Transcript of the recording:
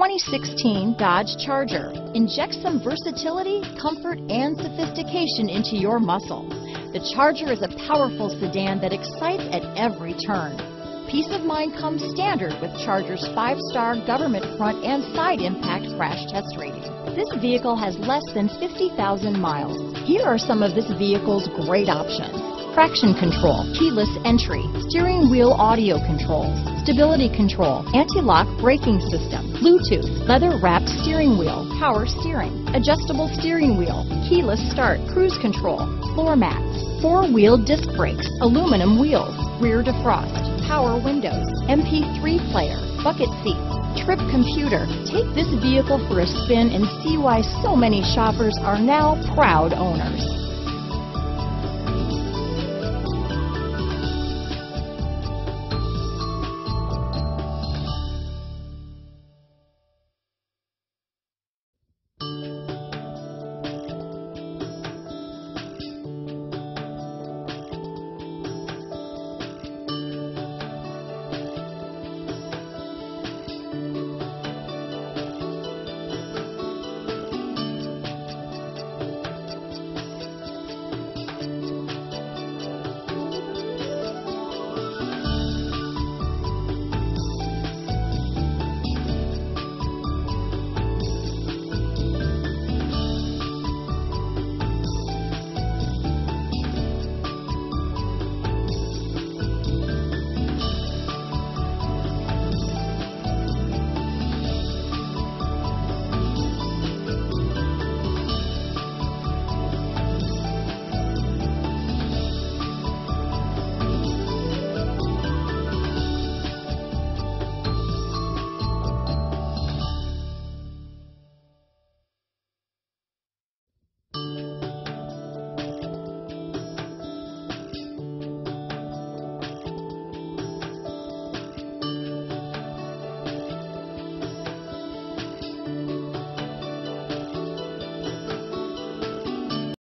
2016 Dodge Charger. Inject some versatility, comfort, and sophistication into your muscle. The Charger is a powerful sedan that excites at every turn. Peace of mind comes standard with Charger's 5-star government front and side impact crash test rating. This vehicle has less than 50,000 miles. Here are some of this vehicle's great options: traction control, keyless entry, steering wheel audio controls, stability control, anti-lock braking system, Bluetooth, leather-wrapped steering wheel, power steering, adjustable steering wheel, keyless start, cruise control, floor mats, four-wheel disc brakes, aluminum wheels, rear defrost, power windows, MP3 player, bucket seats, trip computer. Take this vehicle for a spin and see why so many shoppers are now proud owners.